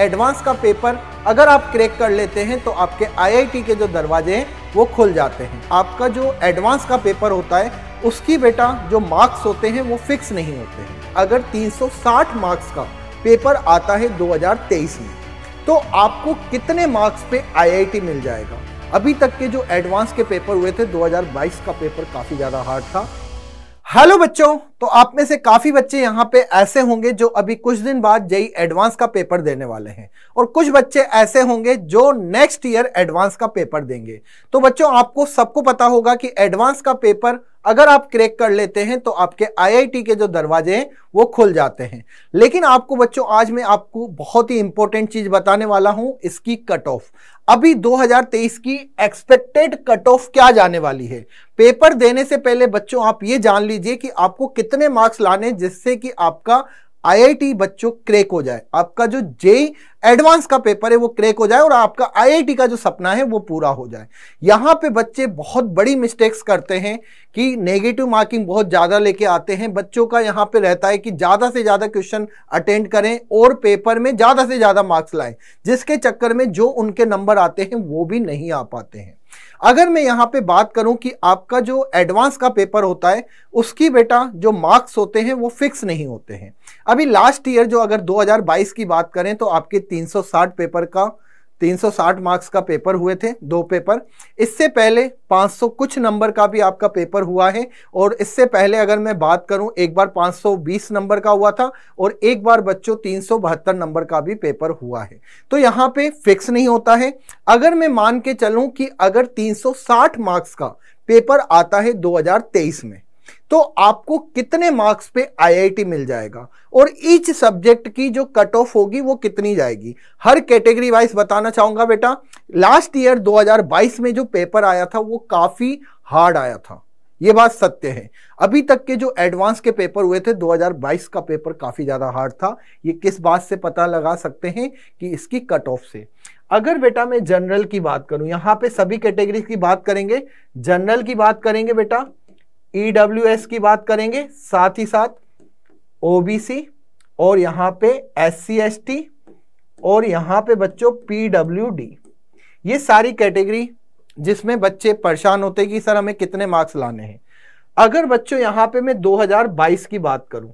Advance का paper अगर आप क्रैक कर लेते हैं तो आपके आईआईटी के जो दरवाजे हैं वो खुल जाते हैं। आपका जो एडवांस का पेपर होता है उसकी बेटा जो मार्क्स होते हैं वो फिक्स नहीं होते हैं। अगर 360 मार्क्स का पेपर आता है 2023 में तो आपको कितने मार्क्स पे आईआईटी मिल जाएगा। अभी तक के जो एडवांस के पेपर हुए थे 2022 का पेपर काफ़ी ज़्यादा हार्ड था। हेलो बच्चों, तो आप में से काफ़ी बच्चे यहाँ पे ऐसे होंगे जो अभी कुछ दिन बाद जेईई एडवांस का पेपर देने वाले हैं और कुछ बच्चे ऐसे होंगे जो नेक्स्ट ईयर एडवांस का पेपर देंगे। तो बच्चों आपको सबको पता होगा कि एडवांस का पेपर अगर आप क्रैक कर लेते हैं तो आपके आईआईटी के जो दरवाजे हैं वो खुल जाते हैं। लेकिन आपको बच्चों आज मैं आपको बहुत ही इंपॉर्टेंट चीज़ बताने वाला हूं, इसकी कट ऑफ। अभी 2023 की एक्सपेक्टेड कट ऑफ क्या जाने वाली है। पेपर देने से पहले बच्चों आप ये जान लीजिए कि आपको कितने मार्क्स लाने जिससे कि आपका आईआईटी बच्चों क्रैक हो जाए, आपका जो जेईई एडवांस का पेपर है वो क्रैक हो जाए और आपका आईआईटी का जो सपना है वो पूरा हो जाए। यहाँ पे बच्चे बहुत बड़ी मिस्टेक्स करते हैं कि नेगेटिव मार्किंग बहुत ज़्यादा लेके आते हैं। बच्चों का यहाँ पे रहता है कि ज़्यादा से ज़्यादा क्वेश्चन अटेंड करें और पेपर में ज़्यादा से ज़्यादा मार्क्स लाएं, जिसके चक्कर में जो उनके नंबर आते हैं वो भी नहीं आ पाते हैं। अगर मैं यहाँ पे बात करूँ कि आपका जो एडवांस का पेपर होता है उसकी बेटा जो मार्क्स होते हैं वो फिक्स नहीं होते हैं। अभी लास्ट ईयर जो अगर 2022 की बात करें तो आपके 360 पेपर का 360 मार्क्स का पेपर हुए थे, दो पेपर। इससे पहले 500 कुछ नंबर का भी आपका पेपर हुआ है और इससे पहले अगर मैं बात करूं एक बार 520 नंबर का हुआ था और एक बार बच्चों 372 नंबर का भी पेपर हुआ है। तो यहाँ पे फिक्स नहीं होता है। अगर मैं मान के चलूं कि अगर 360 मार्क्स का पेपर आता है 2023 में तो आपको कितने मार्क्स पे आईआईटी मिल जाएगा और ईच सब्जेक्ट की जो कट ऑफ होगी वो कितनी जाएगी, हर कैटेगरी वाइज बताना चाहूँगा बेटा। लास्ट ईयर 2022 में जो पेपर आया था वो काफ़ी हार्ड आया था, ये बात सत्य है। अभी तक के जो एडवांस के पेपर हुए थे 2022 का पेपर काफ़ी ज़्यादा हार्ड था। ये किस बात से पता लगा सकते हैं कि इसकी कट ऑफ से। अगर बेटा मैं जनरल की बात करूँ, यहाँ पे सभी कैटेगरी की बात करेंगे, जनरल की बात करेंगे बेटा, EWS की बात करेंगे, साथ ही साथ OBC और यहाँ पे SC ST और यहाँ पे बच्चों PWD, ये सारी कैटेगरी जिसमें बच्चे परेशान होते हैं कि सर हमें कितने मार्क्स लाने हैं। अगर बच्चों यहाँ पे मैं 2022 की बात करूँ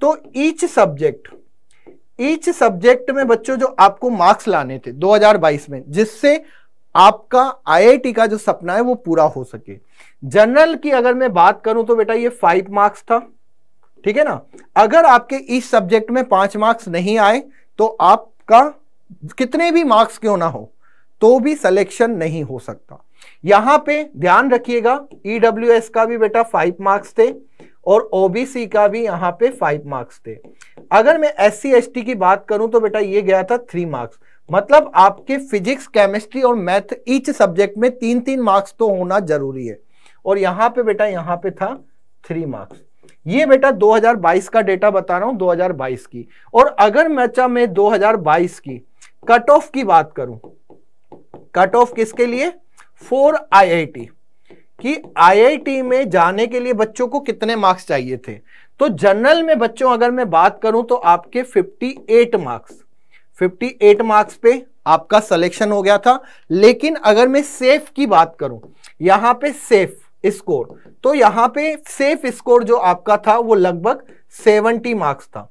तो ईच सब्जेक्ट में बच्चों जो आपको मार्क्स लाने थे 2022 में, जिससे आपका आईआईटी का जो सपना है वो पूरा हो सके। जनरल की अगर मैं बात करूं तो बेटा ये 5 मार्क्स था, ठीक है ना। अगर आपके इस सब्जेक्ट में 5 मार्क्स नहीं आए तो आपका कितने भी मार्क्स क्यों ना हो तो भी सिलेक्शन नहीं हो सकता। यहाँ पे ध्यान रखिएगा EWS का भी बेटा 5 मार्क्स थे और OBC का भी यहाँ पे 5 मार्क्स थे। अगर मैं SC ST की बात करूँ तो बेटा ये गया था 3 मार्क्स। मतलब आपके फिजिक्स, केमिस्ट्री और मैथ ईच सब्जेक्ट में 3-3 मार्क्स तो होना जरूरी है और यहाँ पे बेटा यहाँ पे था 3 मार्क्स। ये बेटा 2022 का डेटा बता रहा हूँ, 2022 की। और अगर मैं 2022 की कट ऑफ की बात करूँ, कट ऑफ किसके लिए, फॉर आईआईटी, कि आईआईटी में जाने के लिए बच्चों को कितने मार्क्स चाहिए थे। तो जनरल में बच्चों अगर मैं बात करूँ तो आपके 58 मार्क्स पे आपका सिलेक्शन हो गया था। लेकिन अगर मैं सेफ की बात करूं, यहाँ पे सेफ स्कोर, तो यहाँ पे सेफ स्कोर जो आपका था वो लगभग 70 मार्क्स था।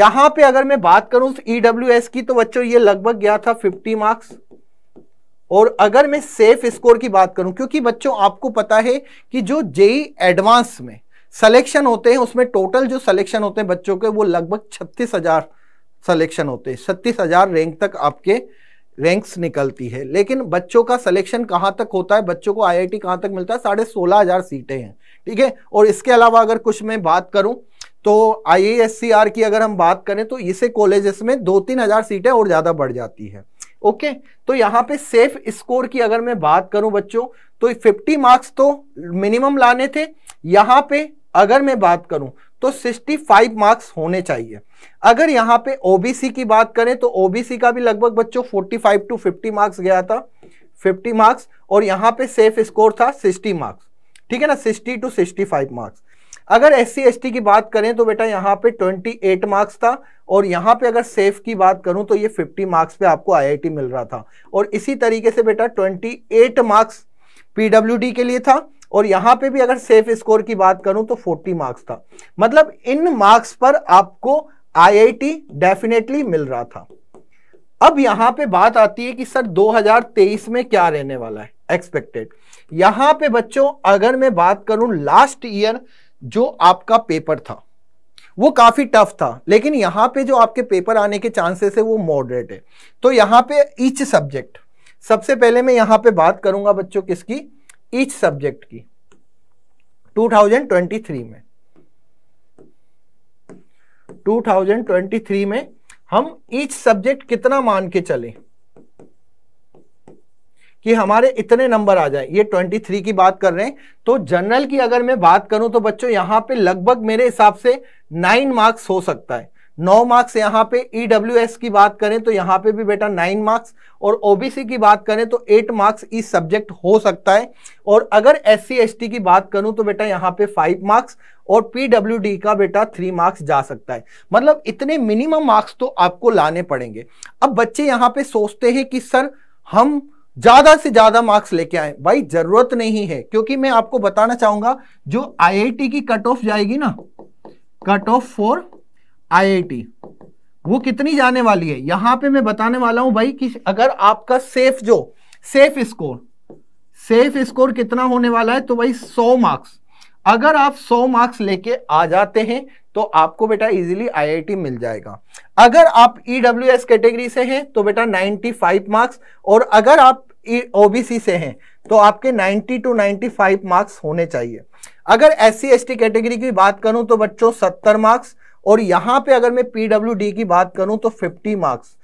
यहाँ पे अगर मैं बात करूं EWS की तो बच्चों ये लगभग गया था 50 मार्क्स। और अगर मैं सेफ स्कोर की बात करूं, क्योंकि बच्चों आपको पता है कि जो जेईई एडवांस में सिलेक्शन होते हैं उसमें टोटल जो सिलेक्शन होते हैं बच्चों के वो लगभग 36,000 सिलेक्शन होते हैं, 36,000 रैंक तक आपके रैंक्स निकलती है। लेकिन बच्चों का सिलेक्शन कहाँ तक होता है, बच्चों को आईआईटी कहाँ तक मिलता है, 16,500 सीटें हैं, ठीक है। और इसके अलावा अगर कुछ मैं बात करूँ तो IISCR की अगर हम बात करें तो इसे कॉलेजेस में 2-3 हज़ार सीटें और ज़्यादा बढ़ जाती है। ओके, तो यहाँ पे सेफ स्कोर की अगर मैं बात करूँ बच्चों तो 50 मार्क्स तो मिनिमम लाने थे। यहाँ पे अगर मैं बात करूँ तो 65 मार्क्स होने चाहिए। अगर यहाँ पे OBC की बात करें तो OBC का भी लगभग बच्चों 45 to 50 मार्क्स गया था, 50 मार्क्स। और यहाँ पे सेफ स्कोर था 60 मार्क्स, ठीक है ना, 60 to 65 मार्क्स। अगर SC/ST की बात करें तो बेटा यहाँ पे 28 मार्क्स था और यहाँ पे अगर सेफ की बात करूँ तो ये 50 मार्क्स पे आपको IIT मिल रहा था। और इसी तरीके से बेटा 28 मार्क्स PWD के लिए था और यहाँ पे भी अगर सेफ स्कोर की बात करूँ तो 40 मार्क्स था। मतलब इन मार्क्स पर आपको IIT डेफिनेटली मिल रहा था। अब यहाँ पे बात आती है कि सर 2023 में क्या रहने वाला है एक्सपेक्टेड। यहाँ पे बच्चों अगर मैं बात करूँ लास्ट ईयर जो आपका पेपर था वो काफी टफ था, लेकिन यहाँ पे जो आपके पेपर आने के चांसेस है वो मॉडरेट है। तो यहाँ पे ईच सब्जेक्ट, सबसे पहले मैं यहाँ पे बात करूंगा बच्चों किसकी, ईच सब्जेक्ट की 2023 में हम ईच सब्जेक्ट कितना मान के चले कि हमारे इतने नंबर आ जाए। ये 23 की बात कर रहे हैं। तो जनरल की अगर मैं बात करूं तो बच्चों यहाँ पे लगभग मेरे हिसाब से 9 मार्क्स हो सकता है, 9 मार्क्स। यहाँ पे EWS की बात करें तो यहाँ पे भी बेटा 9 मार्क्स और OBC की बात करें तो 8 मार्क्स इस सब्जेक्ट हो सकता है। और अगर SC/ST की बात करूं तो बेटा यहाँ पे 5 मार्क्स और PWD का बेटा 3 मार्क्स जा सकता है। मतलब इतने मिनिमम मार्क्स तो आपको लाने पड़ेंगे। अब बच्चे यहाँ पे सोचते हैं कि सर हम ज्यादा से ज्यादा मार्क्स लेके आए, भाई जरूरत नहीं है, क्योंकि मैं आपको बताना चाहूंगा जो IIT की कट ऑफ जाएगी ना, कट ऑफ फॉर IIT वो कितनी जाने वाली है यहां पे मैं बताने वाला हूं भाई। कि अगर आपका सेफ स्कोर कितना होने वाला है तो भाई 100 मार्क्स। अगर आप 100 मार्क्स लेके आ जाते हैं तो आपको बेटा इजीली IIT मिल जाएगा। अगर आप EWS कैटेगरी से हैं तो बेटा 95 मार्क्स और अगर आप OBC से हैं तो आपके 90 टू 95 मार्क्स होने चाहिए। अगर SC/ST कैटेगरी की बात करूं तो बच्चों 70 मार्क्स और यहाँ पे अगर मैं PWD की बात करूं तो 50 मार्क्स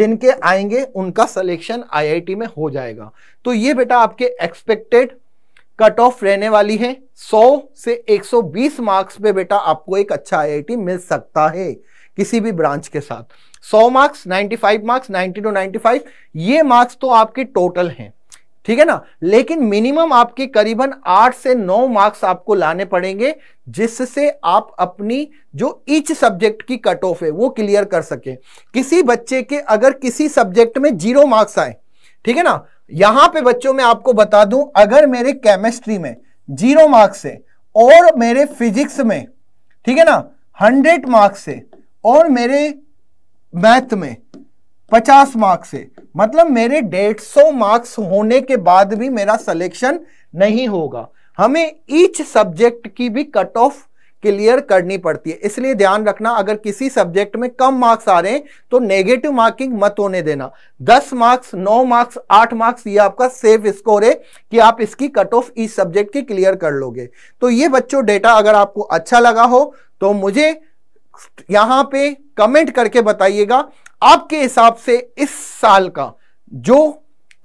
जिनके आएंगे उनका सिलेक्शन IIT में हो जाएगा। तो ये बेटा आपके एक्सपेक्टेड कट ऑफ रहने वाली है। 100 से 120 मार्क्स पे बेटा आपको एक अच्छा IIT मिल सकता है किसी भी ब्रांच के साथ। 100 मार्क्स, 95 मार्क्स, 90 टू 95 ये मार्क्स तो आपके टोटल हैं, ठीक है ना। लेकिन मिनिमम आपके करीबन 8 से 9 मार्क्स आपको लाने पड़ेंगे जिससे आप अपनी जो ईच सब्जेक्ट की कट ऑफ है वो क्लियर कर सके। किसी बच्चे के अगर किसी सब्जेक्ट में 0 मार्क्स आए, ठीक है ना। यहां पे बच्चों मैं आपको बता दूं अगर मेरे केमिस्ट्री में 0 मार्क्स है और मेरे फिजिक्स में, ठीक है ना, 100 मार्क्स है और मेरे मैथ में 50 मार्क्स है, मतलब मेरे 150 मार्क्स होने के बाद भी मेरा सिलेक्शन नहीं होगा। हमें ईच सब्जेक्ट की भी कट ऑफ क्लियर करनी पड़ती है। इसलिए ध्यान रखना अगर किसी सब्जेक्ट में कम मार्क्स आ रहे हैं तो नेगेटिव मार्किंग मत होने देना। 10 मार्क्स, 9 मार्क्स, 8 मार्क्स ये आपका सेफ स्कोर है कि आप इसकी कट ऑफ ईच सब्जेक्ट की क्लियर कर लोगे। तो ये बच्चों डेटा अगर आपको अच्छा लगा हो तो मुझे यहाँ पे कमेंट करके बताइएगा आपके हिसाब से इस साल का जो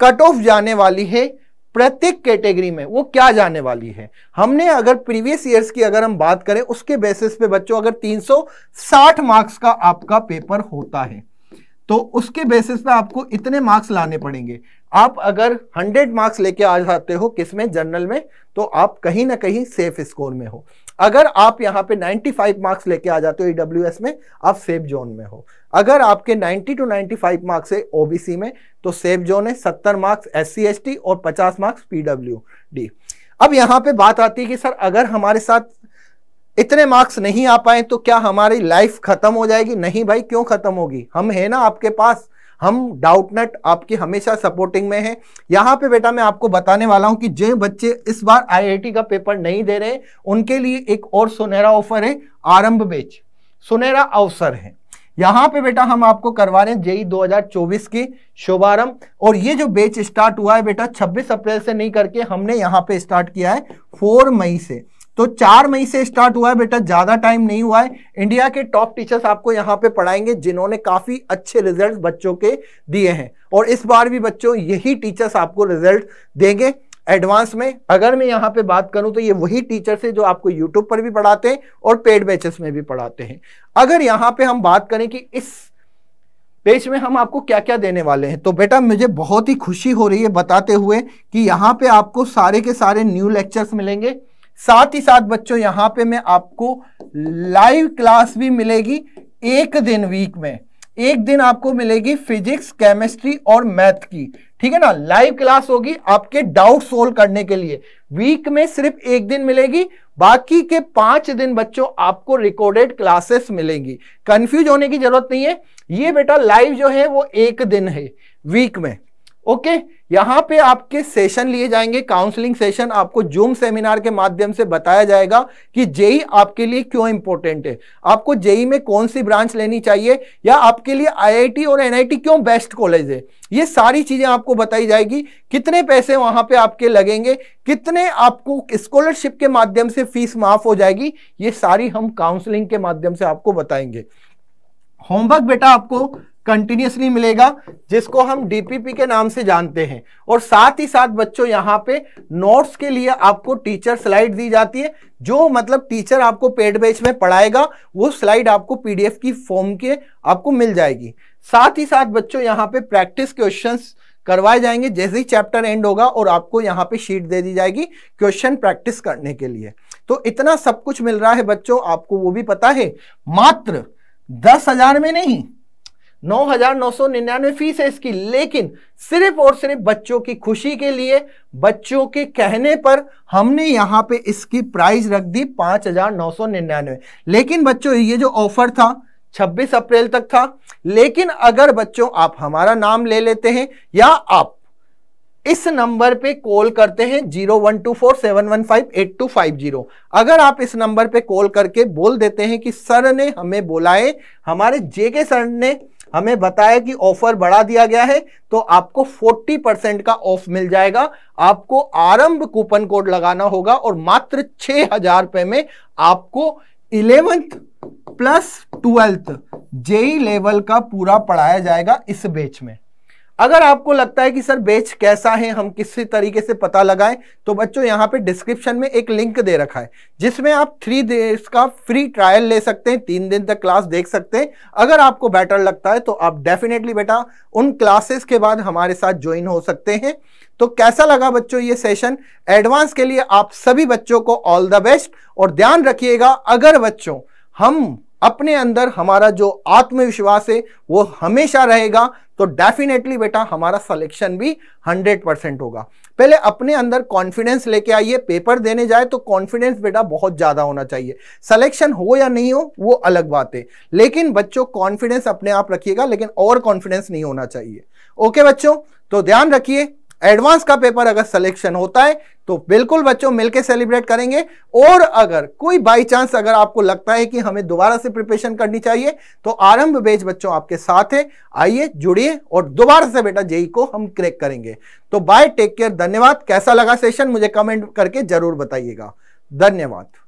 कट ऑफ जाने वाली है प्रत्येक कैटेगरी में वो क्या जाने वाली है। हमने अगर प्रीवियस ईयर्स की अगर हम बात करें उसके बेसिस पे बच्चों अगर 360 मार्क्स का आपका पेपर होता है तो उसके बेसिस पे आपको इतने मार्क्स लाने पड़ेंगे। आप अगर 100 मार्क्स लेके आ जाते हो किसमें, जनरल में, तो आप कहीं ना कहीं सेफ स्कोर में हो। अगर आप यहाँ पे 95 मार्क्स लेके आ जाते हो EWS में, आप सेफ जोन में हो। अगर आपके 90 टू 95 मार्क्स है OBC में तो सेफ जोन है। 70 मार्क्स SC/ST और 50 मार्क्स PWD। अब यहाँ पे बात आती है कि सर अगर हमारे साथ इतने मार्क्स नहीं आ पाए तो क्या हमारी लाइफ खत्म हो जाएगी? नहीं भाई, क्यों खत्म होगी, हम है ना आपके पास, हम डाउटनट आपकी हमेशा सपोर्टिंग में है। यहाँ पे बेटा मैं आपको बताने वाला हूँ कि जो बच्चे इस बार IIT का पेपर नहीं दे रहे उनके लिए एक और सुनहरा ऑफर है, AARAMBH सुनहरा अवसर है। यहाँ पे बेटा हम आपको करवा रहे हैं JEE 2024 की शुभारंभ। और ये जो बैच स्टार्ट हुआ है बेटा 26 अप्रैल से नहीं करके हमने यहाँ पे स्टार्ट किया है 4 मई से। तो 4 मई से स्टार्ट हुआ है बेटा, ज्यादा टाइम नहीं हुआ है। इंडिया के टॉप टीचर्स आपको यहाँ पे पढ़ाएंगे जिन्होंने काफी अच्छे रिजल्ट बच्चों के दिए हैं और इस बार भी बच्चों यही टीचर्स आपको रिजल्ट देंगे एडवांस में। अगर मैं यहाँ पे बात करूं तो ये वही टीचर्स हैं जो आपको यूट्यूब पर भी पढ़ाते हैं और पेड बैचेस में भी पढ़ाते हैं। अगर यहाँ पे हम बात करें कि इस पेज में हम आपको क्या क्या देने वाले हैं तो बेटा मुझे बहुत ही खुशी हो रही है बताते हुए कि यहाँ पे आपको सारे के सारे न्यू लेक्चर्स मिलेंगे, साथ ही साथ बच्चों यहाँ पे मैं आपको लाइव क्लास भी मिलेगी एक दिन वीक में, एक दिन आपको मिलेगी फिजिक्स, केमिस्ट्री और मैथ की, ठीक है ना। लाइव क्लास होगी आपके डाउट सोल्व करने के लिए। वीक में सिर्फ एक दिन मिलेगी, बाकी के 5 दिन बच्चों आपको रिकॉर्डेड क्लासेस मिलेंगी। कंफ्यूज होने की जरूरत नहीं है, ये बेटा लाइव जो है वो एक दिन है वीक में, ओके। यहाँ पे आपके सेशन लिए जाएंगे, काउंसलिंग सेशन आपको जूम सेमिनार के माध्यम से बताया जाएगा कि जेई आपके लिए क्यों इंपॉर्टेंट है, आपको जेई में कौन सी ब्रांच लेनी चाहिए, या आपके लिए आईआईटी और एनआईटी क्यों बेस्ट कॉलेज है, ये सारी चीजें आपको बताई जाएगी। कितने पैसे वहां पे आपके लगेंगे, कितने आपको स्कॉलरशिप के माध्यम से फीस माफ हो जाएगी, ये सारी हम काउंसलिंग के माध्यम से आपको बताएंगे। होमवर्क बेटा आपको कंटिन्यूअसली मिलेगा, जिसको हम डीपीपी के नाम से जानते हैं, और साथ ही साथ बच्चों यहाँ पे नोट्स के लिए आपको टीचर स्लाइड दी जाती है, जो मतलब टीचर आपको पेड बैच में पढ़ाएगा, वो स्लाइड आपको पीडीएफ की फॉर्म के आपको मिल जाएगी। साथ ही साथ बच्चों यहाँ पे प्रैक्टिस क्वेश्चंस करवाए जाएंगे, जैसे ही चैप्टर एंड होगा और आपको यहाँ पे शीट दे दी जाएगी क्वेश्चन प्रैक्टिस करने के लिए। तो इतना सब कुछ मिल रहा है बच्चों, आपको वो भी पता है मात्र 10,000 में नहीं, 9,999 फीस है इसकी, लेकिन सिर्फ और सिर्फ बच्चों की खुशी के लिए, बच्चों के कहने पर हमने यहाँ पे इसकी प्राइस रख दी 5,999। लेकिन बच्चों ये जो ऑफर था 26 अप्रैल तक था, लेकिन अगर बच्चों आप हमारा नाम ले लेते हैं या आप इस नंबर पे कॉल करते हैं 0124 715 8250, अगर आप इस नंबर पे कॉल करके बोल देते हैं कि सर ने हमें बुलाए, हमारे जेके सर ने हमें बताया कि ऑफर बढ़ा दिया गया है, तो आपको 40% का ऑफ मिल जाएगा। आपको आरंभ कूपन कोड लगाना होगा और मात्र 6,000 रुपये में आपको 11th plus 12th JEE level का पूरा पढ़ाया जाएगा इस बैच में। अगर आपको लगता है कि सर बैच कैसा है, हम किसी तरीके से पता लगाएं, तो बच्चों यहाँ पे डिस्क्रिप्शन में एक लिंक दे रखा है, जिसमें आप 3 डेज का फ्री ट्रायल ले सकते हैं, 3 दिन तक क्लास देख सकते हैं। अगर आपको बेटर लगता है तो आप डेफिनेटली बेटा उन क्लासेस के बाद हमारे साथ ज्वाइन हो सकते हैं। तो कैसा लगा बच्चों ये सेशन एडवांस के लिए, आप सभी बच्चों को ऑल द बेस्ट। और ध्यान रखिएगा, अगर बच्चों हम अपने अंदर हमारा जो आत्मविश्वास है वो हमेशा रहेगा, तो डेफिनेटली बेटा हमारा सिलेक्शन भी 100% होगा। पहले अपने अंदर कॉन्फिडेंस लेके आइए, पेपर देने जाए तो कॉन्फिडेंस बेटा बहुत ज़्यादा होना चाहिए, सिलेक्शन हो या नहीं हो वो अलग बात है, लेकिन बच्चों कॉन्फिडेंस अपने आप रखिएगा, लेकिन ओवर कॉन्फिडेंस नहीं होना चाहिए, ओके बच्चों। तो ध्यान रखिए, एडवांस का पेपर अगर सिलेक्शन होता है तो बिल्कुल बच्चों मिलके सेलिब्रेट करेंगे, और अगर कोई बाई चांस अगर आपको लगता है कि हमें दोबारा से प्रिपरेशन करनी चाहिए, तो आरंभ बैच बच्चों आपके साथ है, आइए जुड़िए और दोबारा से बेटा जेई को हम क्रैक करेंगे। तो बाय, टेक केयर, धन्यवाद। कैसा लगा सेशन मुझे कमेंट करके जरूर बताइएगा। धन्यवाद।